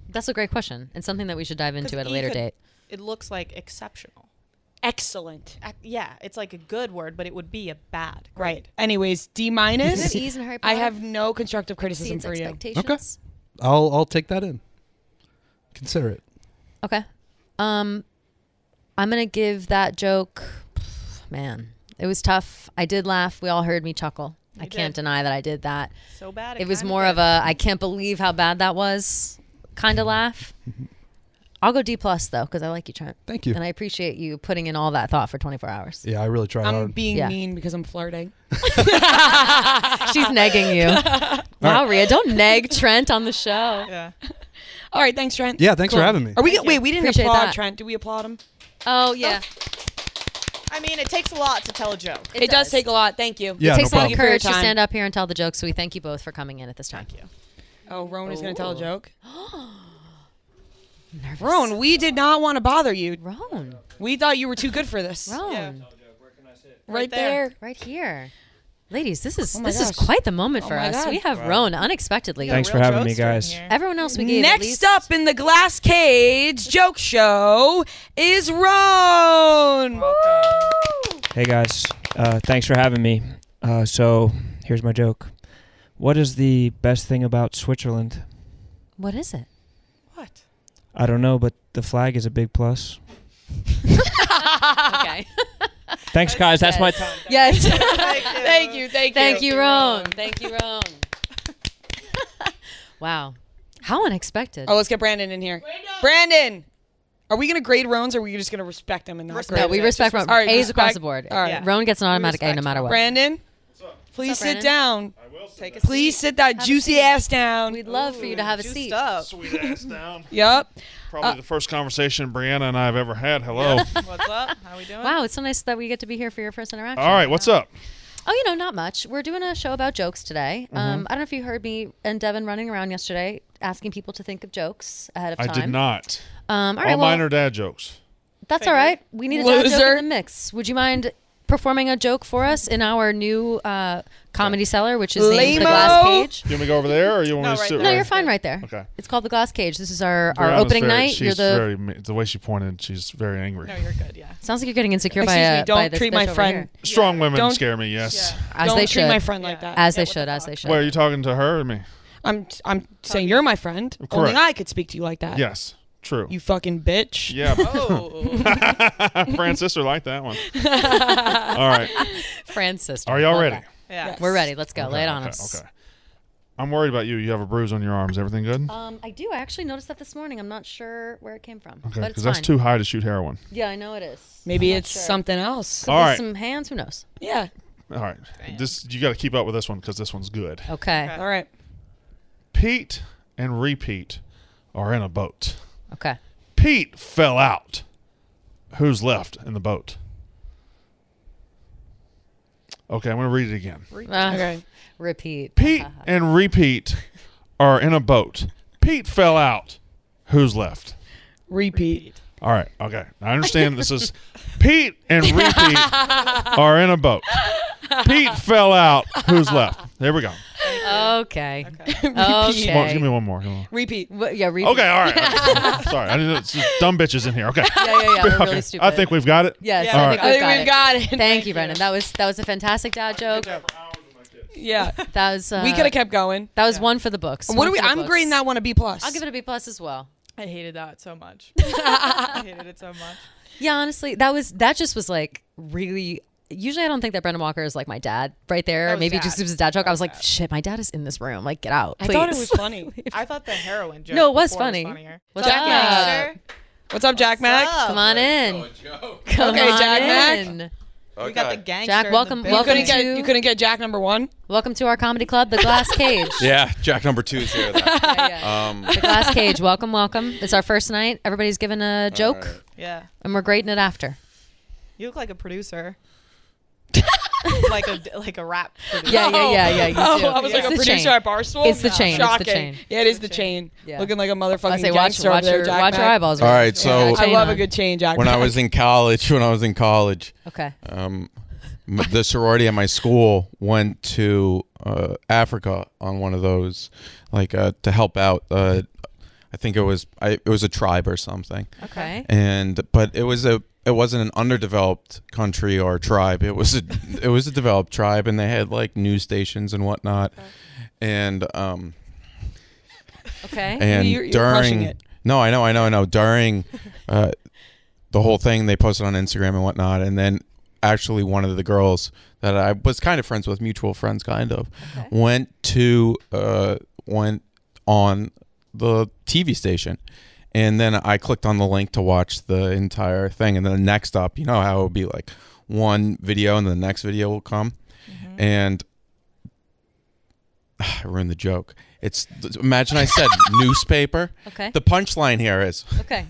That's a great question, and something that we should dive into at a e later could, date. It looks like exceptional, excellent. Uh, yeah, it's like a good word, but it would be a bad. Right. right. Anyways, D minus. I have no constructive criticism for you. Okay. I'll I'll take that in. Consider it. Okay. Um, I'm gonna give that joke. Man, it was tough. I did laugh. We all heard me chuckle. You I did. can't deny that I did that. So bad. It, it was more of, of a I can't believe how bad that was kind of laugh. I'll go D plus though because I like you, Trent. Thank you. And I appreciate you putting in all that thought for twenty-four hours. Yeah, I really tried. I'm hard. being yeah. mean because I'm flirting. She's negging you. Wow, right. Ria, don't neg Trent on the show. Yeah. All right, thanks, Trent. Yeah, thanks cool. for having me. Are we? Wait, we didn't appreciate applaud that. Trent. Did we applaud him? Oh yeah. Oh. I mean, it takes a lot to tell a joke. It, it does. does take a lot. Thank you. Yeah, it takes no a lot of courage to stand up here and tell the joke, so we thank you both for coming in at this time. Thank you. Oh, Rowan Ooh. is going to tell a joke? Nervous. Rowan, we did not want to bother you. Rowan. We thought you were too good for this. Rowan. Yeah. Where can I sit? Right, right there. there. Right here. Ladies, this is oh this gosh. is quite the moment oh for us. God. We have wow. Roan unexpectedly. Thanks for having me, guys. Everyone else we gave Next at least. up in the Glass Cage joke show is Roan. Welcome. Hey, guys. Uh, thanks for having me. Uh, so here's my joke. What is the best thing about Switzerland? What is it? What? I don't know, but the flag is a big plus. Okay. Thanks, guys. That's yes. my time. Yes. Thank you. Thank you. Thank you, Roan. Thank you, Roan. Wow. How unexpected. Oh, let's get Brandon in here. Brandon. Brandon. Are we going to grade Roans or are we just going to respect him and not respect grade him? No, we respect Roan. All right, A's respect. across the board. All right. Yeah. Roan gets an automatic A no matter what. Brandon. What's up? Please sit down. I will sit Take down. Please sit that juicy ass down. We'd love Ooh, for you to have a seat. Up. Sweet ass down. Yep. Probably uh, the first conversation Brianna and I have ever had. Hello. What's up? How we doing? Wow, it's so nice that we get to be here for your first interaction. All right, right what's now. up? Oh, you know, not much. We're doing a show about jokes today. Mm-hmm. um, I don't know if you heard me and Devin running around yesterday asking people to think of jokes ahead of time. I did not. Um, all right, all well, mine are dad jokes. That's Figured. all right. We need a dad joke in the mix. Would you mind performing a joke for us in our new uh, comedy cellar, which is named The Glass Cage? You want me to go over there, or you want no, me to right sit? There. No, you're fine right there. Okay. It's called The Glass Cage. This is our, our opening very, night. She's you're the very, the way she pointed, she's very angry. No, you're good. Yeah. Sounds like you're getting insecure Excuse by a. Uh, don't by this treat my friend. Strong yeah. women don't, scare me. Yes. Yeah. As don't they should. Treat my friend yeah. like that. As yeah, they should. The as they should. Wait, are you talking to her or me? I'm. I'm saying you're my friend. Correct. Only I could speak to you like that. Yes. True. You fucking bitch. Yeah. Oh. Fran's sister liked that one. All right. Fran's sister. Are y'all ready? Yeah. Yes. We're ready. Let's go. Okay, Lay it on okay, us. Okay. I'm worried about you. You have a bruise on your arms. Everything good? Um, I do. I actually noticed that this morning. I'm not sure where it came from. Okay. Because that's too high to shoot heroin. Yeah, I know it is. Maybe it's sure. something else. Could All right. Some hands. Who knows? Yeah. All right. Damn. This you got to keep up with this one because this one's good. Okay. okay. All right. Pete and Repeat are in a boat. Okay. Pete fell out. Who's left in the boat? Okay, I'm going to read it again. Uh, okay. Repeat. Pete and Repeat are in a boat. Pete fell out. Who's left? Repeat. All right. Okay. I understand this is Pete and Repeat are in a boat. Pete fell out. Who's left? There we go. Okay. Okay. okay. Well, give me one more. On. Repeat. Yeah, repeat. Okay, all right. Okay. Sorry. I didn't, it's just dumb bitches in here. Okay. Yeah, yeah, yeah. We're okay. really stupid. I think we've got it. Yes, yeah, I, right. I think we've got it. Thank, Thank you, Brendan. That was that was a fantastic dad joke. Yeah. That was uh, we could have kept going. That was yeah. one for the books. What do we I'm books. grading that one a B plus. I'll give it a B plus as well. I hated that so much. I hated it so much. Yeah, honestly, that was that just was like really usually I don't think that Brendan Walker is like my dad right there. Maybe dad. just it was a dad joke. I was like, dad. shit, my dad is in this room. Like, get out, please. I thought it was funny. I thought the heroin joke No, it was funny. Was What's, Jack up? Mac, What's up, Jack What's Mac? Up? Come on in. Come okay, on Jack in. Mac. Okay. We got the gangster. Jack, welcome. The welcome you, couldn't to, get, you couldn't get Jack number one? Welcome to our comedy club, The Glass Cage. yeah, Jack number two is here. yeah, yeah. Um, The Glass Cage, welcome, welcome. It's our first night. Everybody's given a joke. Right. Yeah. And we're grading it after. You look like a producer. like a like a rap producer. Yeah, yeah, yeah, yeah. You oh, do. I was yeah. like it's a producer chain. at Barstool. It's the chain. Shocking. It's the chain. Yeah, it is the chain. Yeah. Looking like a motherfucking say, gangster watch, watch over your, there. Watch Mac. your eyeballs. All right, so I love on. a good chain, Jack. When I was in college, when I was in college, okay, um, the sorority at my school went to uh, Africa on one of those, like uh, to help out. Uh, I think it was I, it was a tribe or something. Okay, and but it was a. It wasn't an underdeveloped country or tribe. It was a, it was a developed tribe, and they had like news stations and whatnot. Okay. And um, okay. And you're, you're during it. no, I know, I know, I know. During uh, the whole thing, they posted on Instagram and whatnot. And then actually, one of the girls that I was kind of friends with, mutual friends, kind of, okay. went to uh, went on the T V station. And then I clicked on the link to watch the entire thing. And then the next up, you know how it would be like one video and the next video will come. Mm-hmm. And ugh, I ruined the joke. It's imagine I said newspaper. Okay. The punchline here is. Okay.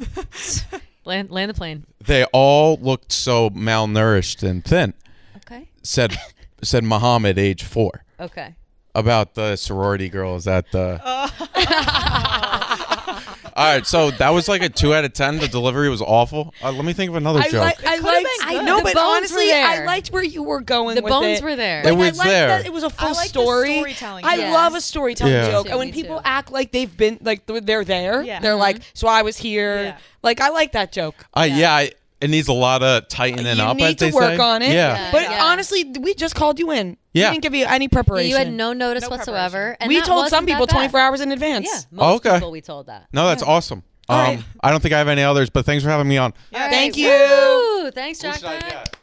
land, land the plane. They all looked so malnourished and thin. Okay. Said, said Muhammad, age four. Okay. About the sorority girls at the. All right, so that was like a two out of ten. The delivery was awful. Uh, let me think of another I joke. Li I liked, I know, the but honestly, I liked where you were going. The with bones it. were there. Like, it was I liked there. That it was a full I story. The storytelling I yes. love a storytelling yeah. joke. Too, and when people too. act like they've been, like they're there, yeah. they're like, "So I was here." Yeah. Like I like that joke. Uh, yeah. yeah I, It needs a lot of tightening you up. You need as to they work say. on it. Yeah. yeah but yeah. honestly, we just called you in. Yeah. We didn't give you any preparation. You had no notice no whatsoever. And we told some people twenty-four hours in advance. Yeah, most okay. people we told that. No, that's yeah. awesome. Um, right. I don't think I have any others, but thanks for having me on. Right. Thank you. Woo! Thanks, Jack Mac.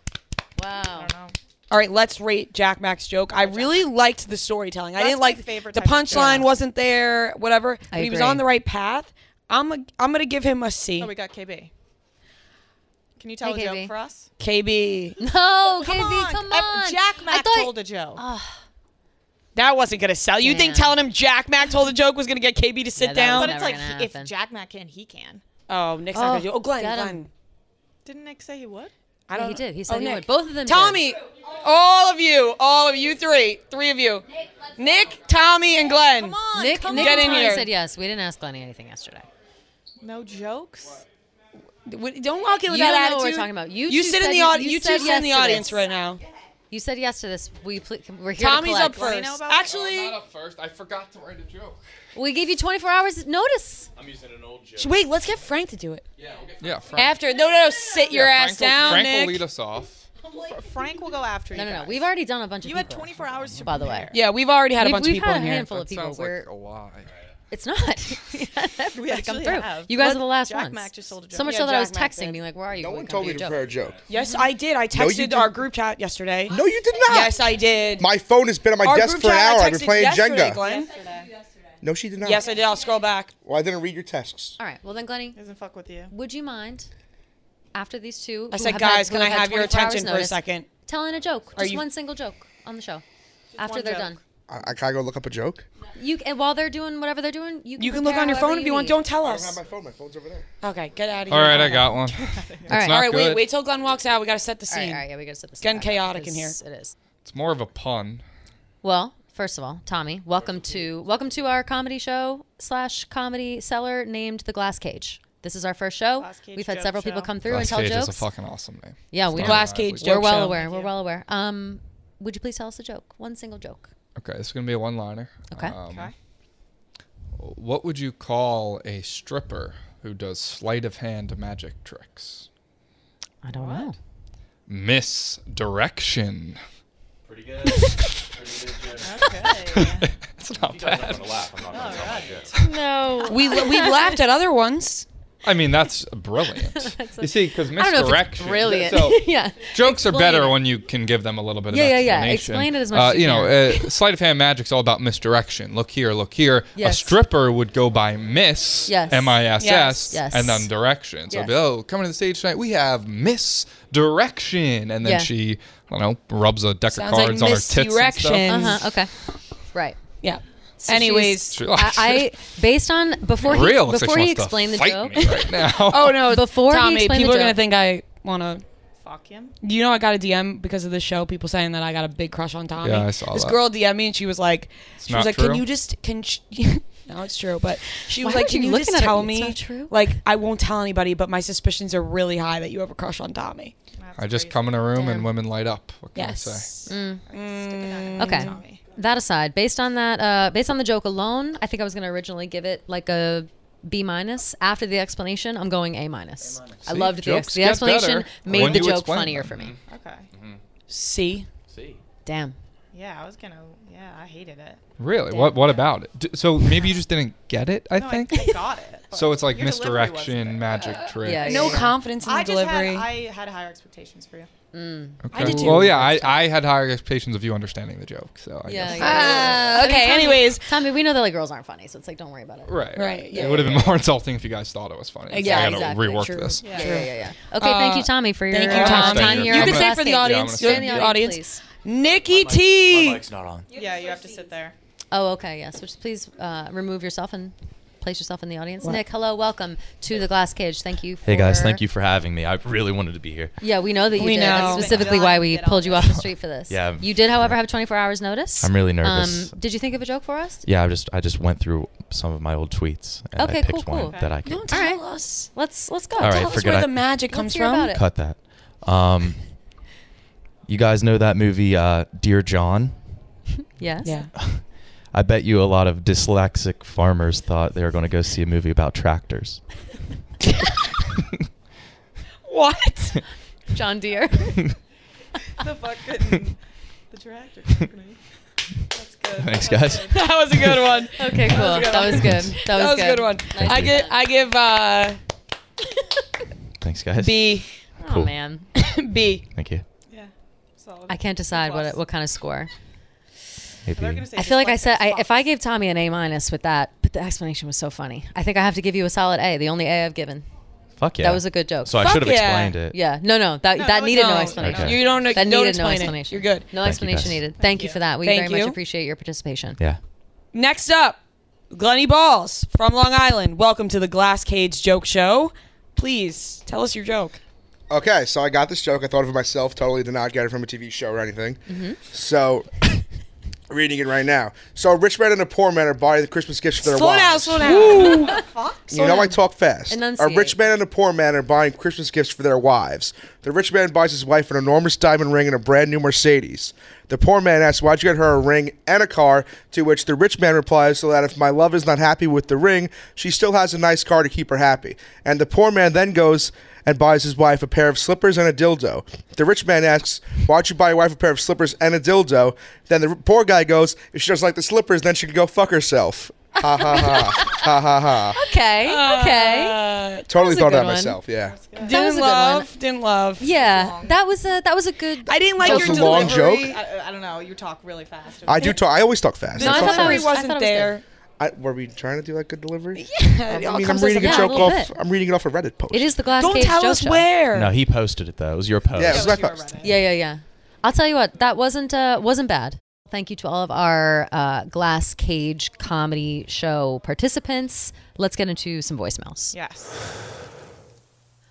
Wow. I don't know. All right, let's rate Jack Mac's joke. I really liked the storytelling. That's I didn't like the punchline wasn't there, whatever. But he was on the right path. I'm a, I'm going to give him a C. Oh, we got K B. Can you tell hey, a K B. joke for us? K B. No, come K B, on. come on. Jack Mac I thought, told a joke. Uh, That wasn't going to sell. You Damn. think telling him Jack Mac told the joke was going to get K B to sit yeah, down? But it's like, if Jack Mac can, he can. Oh, Nick's oh, not going to do it. Oh, Glenn, Glenn. Didn't Nick say he would? I don't yeah, he did. He said oh, he Nick. would. Both of them Tommy, did. all of you, all of you three, three of you. Nick, Nick Tommy, and Glenn. Come on, Nick, come Nick on. and Tommy said yes. We didn't ask Glenn anything yesterday. No jokes? What? Don't walk in with you that attitude. You know what we're talking about. You, you sit said, in the audience. You, you two sit yes in the audience right now. You said yes to this. We we're here Tommy's to up first. You know Actually, oh, I'm not up first. I forgot to write a joke. We gave you twenty-four hours notice. I'm using an old joke. Wait, let's get Frank to do it. Yeah, we'll get Frank. Yeah, Frank. After no, no, no, sit yeah, your Frank ass will, down. Frank Nick. will lead us off. Frank will go after you. No, no, no. Guys. We've already done a bunch of. You people. had twenty-four hours to. By the way. Yeah, we've already had we've, a bunch of people in here. We've had a handful of people. Sounds like a lie. It's not. we actually come have. You guys well, are the last Jack ones. Mac just sold a joke. So much yeah, so that Jack I was texting, being like, "Where are you?" No one told me to prepare a joke. Yes, I did. I texted no, our group chat yesterday. No, you did not. Yes, I did. My phone has been on my our desk for an hour. I've been playing Jenga. Glenn. Yesterday. No, she did not. Yes, I did. I'll scroll back. Well, I didn't read your texts. All right. Well, then, Glennie. Doesn't fuck with you. Would you mind, after these two? I said, guys, can I have your attention for a second? Telling a joke, just one single joke on the show, after they're done. I can I go look up a joke? You and while they're doing whatever they're doing, you can, you can look on your phone you if you want. Don't tell us. I don't have my phone. My phone's over there. Okay, get out of here. All right, I got one. all right, all right. Wait, wait till Glenn walks out. We gotta set the scene. All right, all right yeah, we gotta set the scene. Getting chaotic in here. It is. It's more of a pun. Well, first of all, Tommy, welcome to welcome to our comedy show slash comedy cellar named The Glass Cage. This is our first show. We've had several show. people come through Glass and tell Cage jokes. Glass Cage is a fucking awesome name. Yeah, we Glass Cage. We're well aware. We're well aware. Um, would you please tell us a joke? One single joke. Okay, this is going to be a one-liner. Okay. Um, okay. What would you call a stripper who does sleight-of-hand magic tricks? I don't what? know. Misdirection. Pretty good. Pretty good, okay. It's not bad. No. we, we've laughed at other ones. I mean, that's brilliant. that's you see, because misdirection. Brilliant. So yeah. Jokes Explain are better it. when you can give them a little bit yeah, of explanation. Yeah, yeah, yeah. Explain it as much uh, as you, you know, uh, sleight of hand magic's all about misdirection. Look here, look here. Yes. A stripper would go by Miss, yes. M I S S, yes. Yes. and then direction. So, yes. be, oh, coming to the stage tonight, we have Miss Direction. And then yeah. she, I don't know, rubs a deck Sounds of cards like on her tits and stuff. Uh-huh, okay. Right. Yeah. So Anyways, I, I based on before he Real before he explained the joke. Me right now. oh no! Before Tommy, he people the joke, are gonna think I wanna fuck him. You know, I got a D M because of the show. People saying that I got a big crush on Tommy. Yeah, I saw this that. girl D M me and she was like, it's she was like, true. can you just can? She, no, it's true, but she was Why like, can you, you just tell me? It's not true. Like, I won't tell anybody, but my suspicions are really high that you have a crush on Tommy. That's I crazy. just come in a room Damn. and women light up. What can yes. I say? Mm. Mm. Okay. Tommy. That aside, based on that, uh, based on the joke alone, I think I was going to originally give it like a B minus. After the explanation, I'm going A minus. I loved the, ex the explanation made the joke funnier them. for me. Okay. Mm-hmm. C. C. Damn. Yeah, I was going to, yeah, I hated it. Really? Damn. What What about it? So maybe you just didn't get it, I no, think? I, I got it. So it's like misdirection, magic uh, trick. Yeah, yeah, no yeah. confidence in the I delivery. Had, I had higher expectations for you. Mm. Okay. I did too. Well, yeah, I, I had higher expectations of you understanding the joke, so I yeah, guess. Yeah. Uh, okay, I mean, Tommy, anyways. Tommy, we know that like girls aren't funny, so it's like, don't worry about it. Right. Right. Yeah, it yeah, would have yeah. been more insulting if you guys thought it was funny. Yeah, so I gotta exactly. rework True. this. Yeah, yeah, yeah. yeah, yeah. Okay, uh, thank you, Tommy, for your thank you, Tom. time here. You can say for the audience. You're in the audience. Nikki T. My mic's not on. Yeah, you have to sit there. Oh, okay, yes. Which please remove yourself and place yourself in the audience. What? Nick, hello, welcome to The Glass Cage. Thank you for... Hey guys, thank you for having me. I really wanted to be here. Yeah, we know that you we did. Know. That's specifically why we pulled you off the street for this. Yeah. You did, however, have twenty-four hours notice. I'm really nervous. Um, did you think of a joke for us? Yeah, I just I just went through some of my old tweets and okay, I picked cool, cool. one okay. that I could... Don't tell All right. us. Let's, let's go. All right, tell us where I, the magic comes from. Cut that. Um, you guys know that movie, uh, Dear John? Yes. Yeah. I bet you a lot of dyslexic farmers thought they were going to go see a movie about tractors. What? John Deere. The fucking the tractor company. That's good. Thanks, guys. That was a good one. Okay, cool. That was good. That was good. That was a good one. Nice. I give. I give. Uh, Thanks, guys. B. Cool. Oh man. B. Thank you. Yeah. Solid. I can't decide Plus. what what kind of score. Maybe. I feel like I said, I, if I gave Tommy an A minus with that, but the explanation was so funny. I think I have to give you a solid A, the only A I've given. Fuck yeah. That was a good joke. So Fuck I should have yeah. explained it. Yeah. No, no. That, no, that no, needed no, no explanation. Okay. You don't, that don't needed explain no explanation. It. You're good. No Thank explanation needed. Thank, Thank you for that. We Thank very you. much appreciate your participation. Yeah. Next up, Glenny Balls from Long Island. Welcome to the Glass Cage Joke Show. Please tell us your joke. Okay. So I got this joke. I thought of it myself. Totally did not get it from a T V show or anything. Mm-hmm. So... reading it right now. So a rich man and a poor man are buying the Christmas gifts for their slow wives. Slow down, slow down. You know I talk fast. Enunciate. A rich man and a poor man are buying Christmas gifts for their wives. The rich man buys his wife an enormous diamond ring and a brand new Mercedes. The poor man asks, why'd you get her a ring and a car? To which the rich man replies, so that if my love is not happy with the ring, she still has a nice car to keep her happy. And the poor man then goes and buys his wife a pair of slippers and a dildo. The rich man asks, why'd you buy your wife a pair of slippers and a dildo? Then the poor guy goes, if she doesn't like the slippers, then she can go fuck herself. Ha ha ha. Ha ha ha. Okay, okay. Uh, totally thought of that myself, yeah. Didn't that love, one. didn't love. Yeah, that was a that was a good I didn't like joke. your delivery. That was a long joke. I, I don't know, you talk really fast. I do talk, I always talk fast. The no, delivery wasn't I there. Was I, were we trying to do like good delivery? Yeah. I mean, I'm reading a yeah, joke a off. Bit. I'm reading it off a Reddit post. It is the Glass Don't Cage tell joke us show. where. No, he posted it though. It was your post. Yeah, it was my post. Yeah, yeah, yeah. I'll tell you what. That wasn't uh, wasn't bad. Thank you to all of our uh, Glass Cage comedy show participants. Let's get into some voicemails. Yes.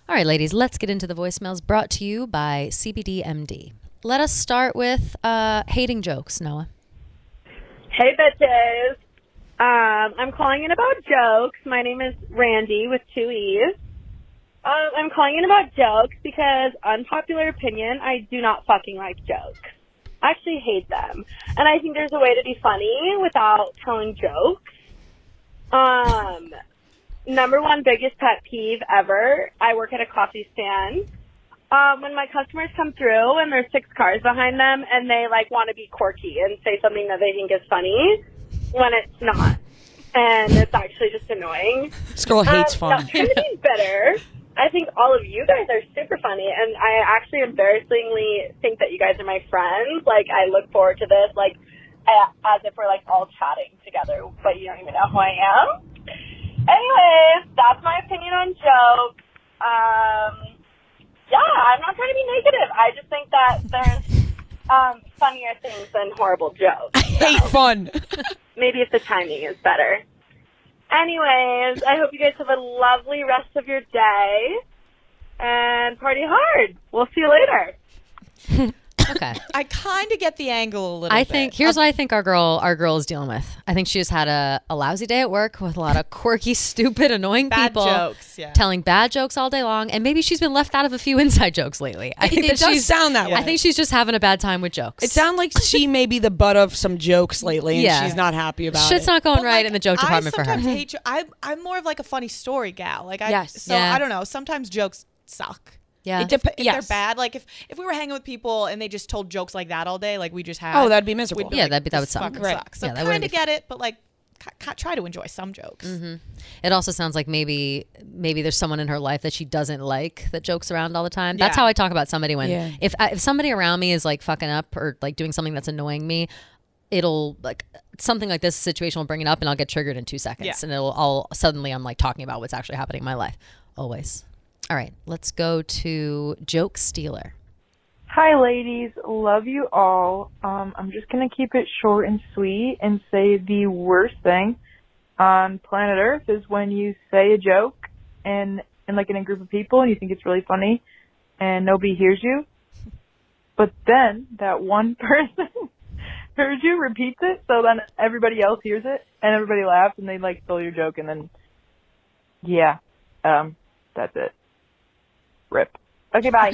All right, ladies. Let's get into the voicemails brought to you by C B D M D. Let us start with uh, hating jokes, Noah. Hey, bitches. Um, I'm calling in about jokes. My name is Randy with two E's. Um, I'm calling in about jokes because, unpopular opinion, I do not fucking like jokes. I actually hate them. And I think there's a way to be funny without telling jokes. Um, number one biggest pet peeve ever, I work at a coffee stand. Um, when my customers come through and there's six cars behind them and they, like, want to be quirky and say something that they think is funny, when it's not, and it's actually just annoying. This girl hates um, fun. Not trying to be bitter. I think all of you guys are super funny, and I actually embarrassingly think that you guys are my friends. Like, I look forward to this, like, as if we're, like, all chatting together, but you don't even know who I am. Anyway, that's my opinion on jokes. Um, yeah, I'm not trying to be negative. I just think that there's um, funnier things than horrible jokes. I hate so. fun. Maybe if the timing is better. Anyways, I hope you guys have a lovely rest of your day and party hard. We'll see you later. Okay. I kind of get the angle a little I bit. I think here's what I think our girl our girl is dealing with. I think she just had a, a lousy day at work with a lot of quirky, stupid, annoying bad people jokes, yeah. telling bad jokes all day long, and maybe she's been left out of a few inside jokes lately. I think it that does she's, sound that way. I think she's just having a bad time with jokes. It sounds like she may be the butt of some jokes lately, and yeah. she's not happy about Shit's it. Shit's not going but right like, in the joke department for her. Hate I I'm more of like a funny story gal. Like I yes. so yeah. I don't know. Sometimes jokes suck. Yeah, it if yes. they're bad, like if if we were hanging with people and they just told jokes like that all day, like we just had oh, that'd be miserable. Be yeah, like, that'd be that would suck. Right. suck. So yeah, kind of get it, but like try to enjoy some jokes. Mm-hmm. It also sounds like maybe maybe there's someone in her life that she doesn't like that jokes around all the time. That's yeah. how I talk about somebody when yeah. if I, if somebody around me is like fucking up or like doing something that's annoying me, it'll like something like this situation will bring it up and I'll get triggered in two seconds yeah. and it'll all suddenly I'm like talking about what's actually happening in my life always. All right, let's go to Joke Stealer. Hi, ladies. Love you all. Um, I'm just going to keep it short and sweet and say the worst thing on planet Earth is when you say a joke and, and like in a group of people and you think it's really funny and nobody hears you. But then that one person heard you repeats it, so then everybody else hears it and everybody laughs and they like stole your joke and then, yeah, um, that's it. Rip. Okay, bye.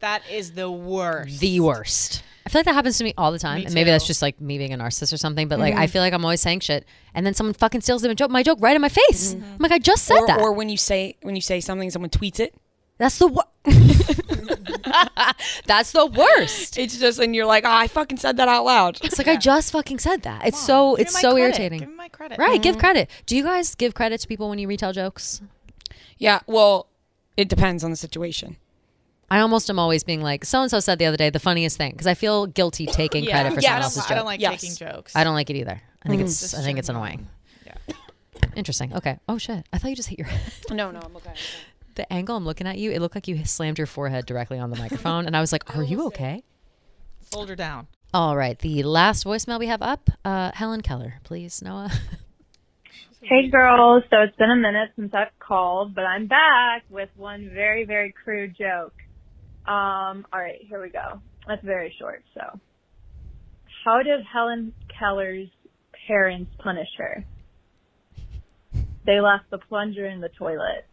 That is the worst. The worst. I feel like that happens to me all the time. And maybe that's just like me being a narcissist or something, but like mm-hmm. I feel like I'm always saying shit and then someone fucking steals my joke, my joke right in my face. Mm-hmm. I'm like, I just said or, that. Or when you say when you say something someone tweets it. That's the worst. That's the worst. It's just and you're like, oh, I fucking said that out loud. It's like yeah. I just fucking said that. It's Mom, so it's so credit. irritating. Give me my credit. Right, mm-hmm. give credit. Do you guys give credit to people when you retell jokes? Yeah, well, it depends on the situation. I almost am always being like, so-and-so said the other day, the funniest thing. Because I feel guilty taking yeah. credit for yeah, someone else's joke. I don't like yes. taking jokes. I don't like it either. I think mm-hmm. it's That's I think true. it's annoying. Yeah. Interesting. Okay. Oh, shit. I thought you just hit your head. No, no, I'm okay. the angle I'm looking at you, it looked like you slammed your forehead directly on the microphone. And I was like, are you okay? Soldier down. All right. The last voicemail we have up, uh, Helen Keller, please, Noah. Hey, girls. So it's been a minute since I've called, but I'm back with one very, very crude joke. Um, all right, here we go. That's very short, so. How did Helen Keller's parents punish her? They left the plunger in the toilet.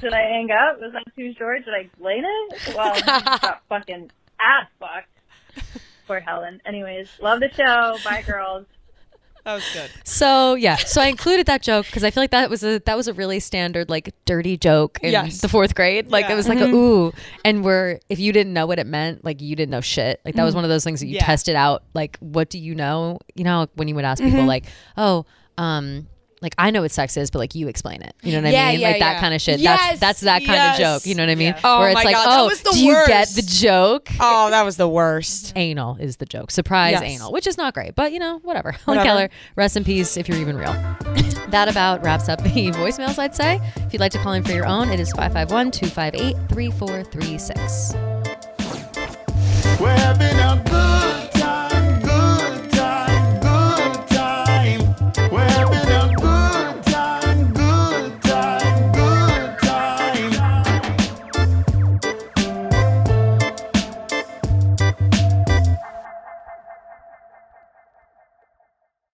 Should I hang up? Was that too short? Should I explain it? Well, she got fucking ass fucked. Poor Helen. Anyways, love the show. Bye, girls. That was good. So yeah, so I included that joke because I feel like that was a that was a really standard like dirty joke in yes. the fourth grade. Like yeah. it was like mm-hmm. a, ooh, and where if you didn't know what it meant, like you didn't know shit. Like that mm-hmm. was one of those things that you yeah. tested out. Like what do you know? You know when you would ask people mm-hmm. like, oh, um, like I know what sex is, but like you explain it. You know what yeah, I mean? Yeah, like that yeah. kind of shit. Yes, that's that's that kind yes. of joke. You know what I mean? Yeah. Oh, where it's my like, God, oh, that was the do worst. You get the joke? Oh, that was the worst. Anal is the joke. Surprise yes. anal, which is not great, but you know, whatever. Helen Keller, rest in peace if you're even real. That about wraps up the voicemails, I'd say. If you'd like to call in for your own, it is five five one, two five eight, three four three six. We're